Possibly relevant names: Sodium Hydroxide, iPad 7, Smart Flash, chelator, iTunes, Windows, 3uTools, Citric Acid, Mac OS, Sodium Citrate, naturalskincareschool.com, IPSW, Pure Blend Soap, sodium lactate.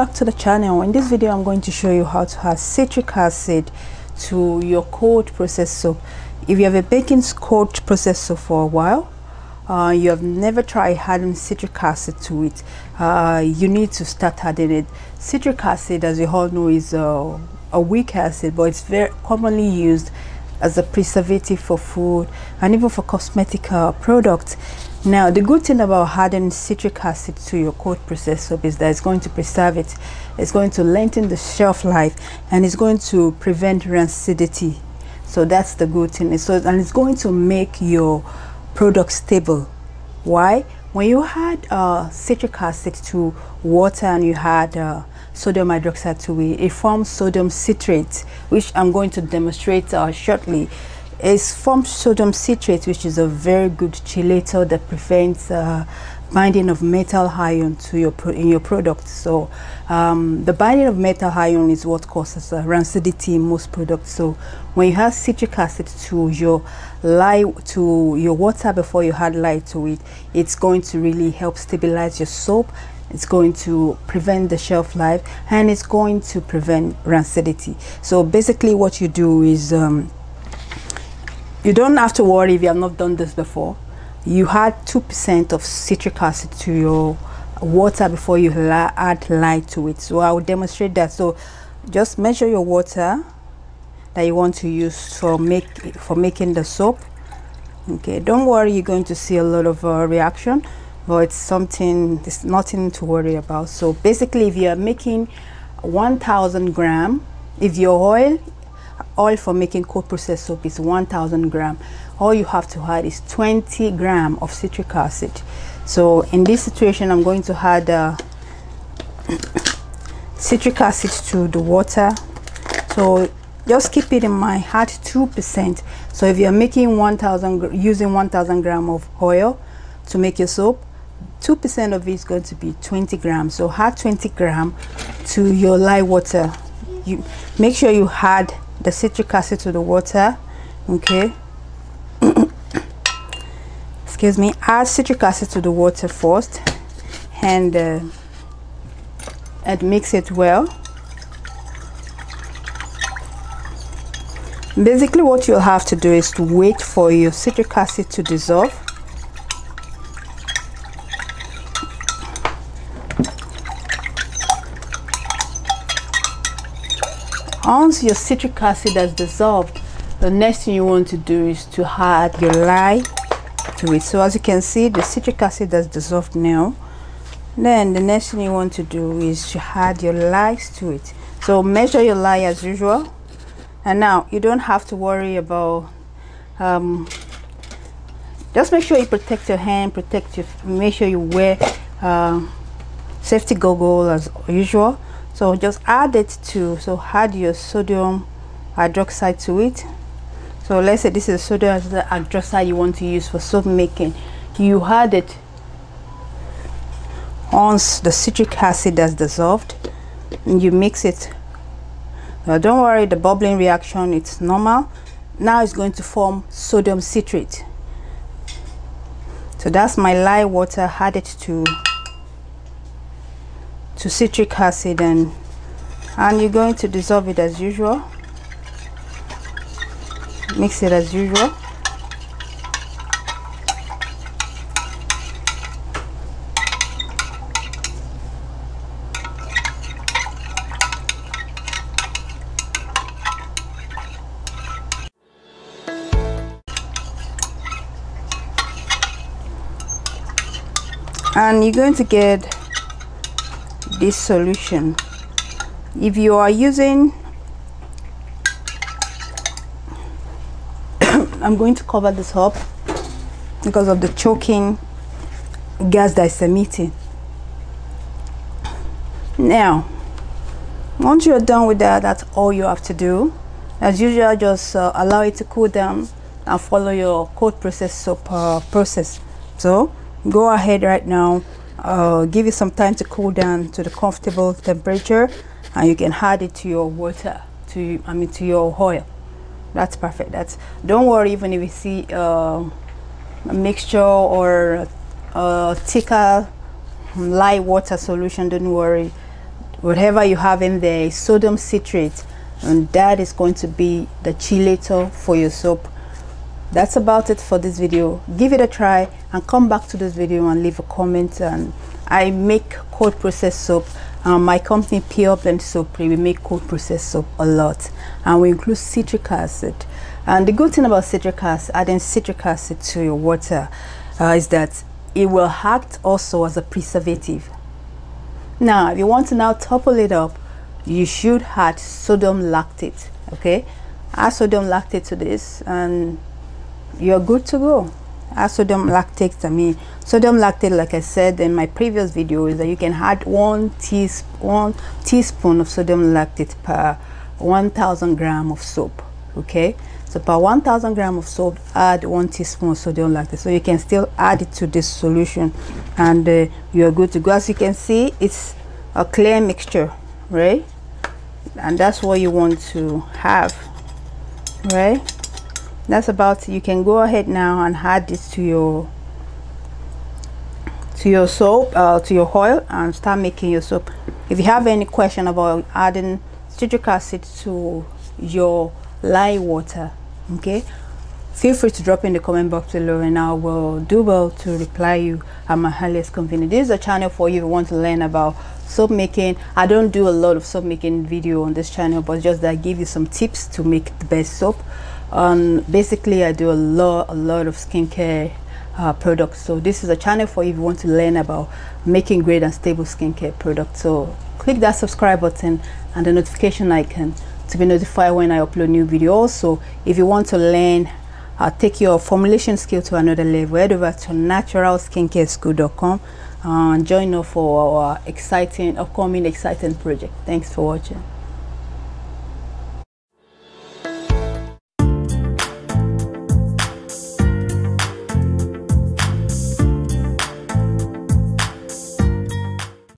back to the channel. In this video I'm going to show you how to add citric acid to your cold process soap. If you have a baking cold process soap for a while, you have never tried adding citric acid to it, you need to start adding it. Citric acid, as you all know, is a weak acid, but it's very commonly used as a preservative for food and even for cosmetic products. Now, the good thing about adding citric acid to your cold process soap is that it's going to preserve it, it's going to lengthen the shelf life, and it's going to prevent rancidity. So that's the good thing. And it's going to make your product stable. Why? When you add citric acid to water and you add sodium hydroxide to it, it forms sodium citrate, which I'm going to demonstrate shortly. It forms sodium citrate, which is a very good chelator that prevents binding of metal ion to in your product. So the binding of metal ion is what causes rancidity in most products. So when you add citric acid to your water before you add lye to it, it's going to really help stabilize your soap. It's going to prevent the shelf life, and it's going to prevent rancidity. So basically what you do is, you don't have to worry if you have not done this before. You add 2% of citric acid to your water before you add lye to it. So I will demonstrate that. So just measure your water that you want to use for making the soap. Okay, don't worry, you're going to see a lot of reaction, but it's nothing to worry about. So basically, if you're making 1,000 grams, if your oil for making cold process soap is 1,000 grams, all you have to add is 20 grams of citric acid. So in this situation, I'm going to add citric acid to the water. So just keep it in mind, add 2%. So if you're making 1,000 grams of oil to make your soap, 2% of it is going to be 20 grams. So add 20 grams to your lye water. You make sure you add the citric acid to the water. Okay. Excuse me. Add citric acid to the water first, and mix it well. Basically, what you'll have to do is to wait for your citric acid to dissolve. Once your citric acid has dissolved, the next thing you want to do is to add your lye to it. So as you can see, the citric acid has dissolved now. Then the next thing you want to do is to add your lye to it. So measure your lye as usual. And now you don't have to worry about, just make sure you protect your hand, make sure you wear safety goggles as usual. So just add it to, so add your sodium hydroxide to it. So let's say this is sodium hydroxide you want to use for soap making. You add it once the citric acid has dissolved, and you mix it. Now don't worry, the bubbling reaction, it's normal. Now it's going to form sodium citrate. So that's my lye water added to citric acid, and you're going to dissolve it as usual, mix it as usual. And you're going to get this solution. If you are using I'm going to cover this up because of the choking gas that is emitting. Now once you're done with that, that's all you have to do. As usual, just allow it to cool down and follow your cold process soap process. So go ahead right now, give it some time to cool down to the comfortable temperature, and you can add it to your water, to your oil. That's perfect. Don't worry even if you see a mixture or a thicker lye water solution. Don't worry, whatever you have in there is sodium citrate, and that is going to be the chelator for your soap. That's about it for this video. Give it a try and come back to this video and leave a comment. And I make cold process soap. My company Pure Blend Soap, we make cold process soap a lot, and we include citric acid. And the good thing about citric acid, adding citric acid to your water, is that it will act also as a preservative. Now if you want to now topple it up, you should add sodium lactate. Okay, add sodium lactate to this and you're good to go. Add sodium lactate. Sodium lactate, like I said in my previous video, is that you can add one teaspoon of sodium lactate per 1,000 gram of soap. Okay, so per 1,000 gram of soap, add 1 teaspoon of sodium lactate. So you can still add it to this solution, and you're good to go. As you can see, it's a clear mixture, right? And that's what you want to have, right? That's about it. You can go ahead now and add this to your soap, to your oil, and start making your soap. If you have any question about adding citric acid to your lye water, okay, feel free to drop in the comment box below, and I will do well to reply you at my earliest convenience. This is a channel for you if you want to learn about soap making. I don't do a lot of soap making video on this channel, but just that I give you some tips to make the best soap. Basically I do a lot of skincare products, so this is a channel for you if you want to learn about making great and stable skincare products. So click that subscribe button and the notification icon to be notified when I upload new video. Also, if you want to learn, take your formulation skill to another level, head over to naturalskincareschool.com and join us for our exciting upcoming project. Thanks for watching.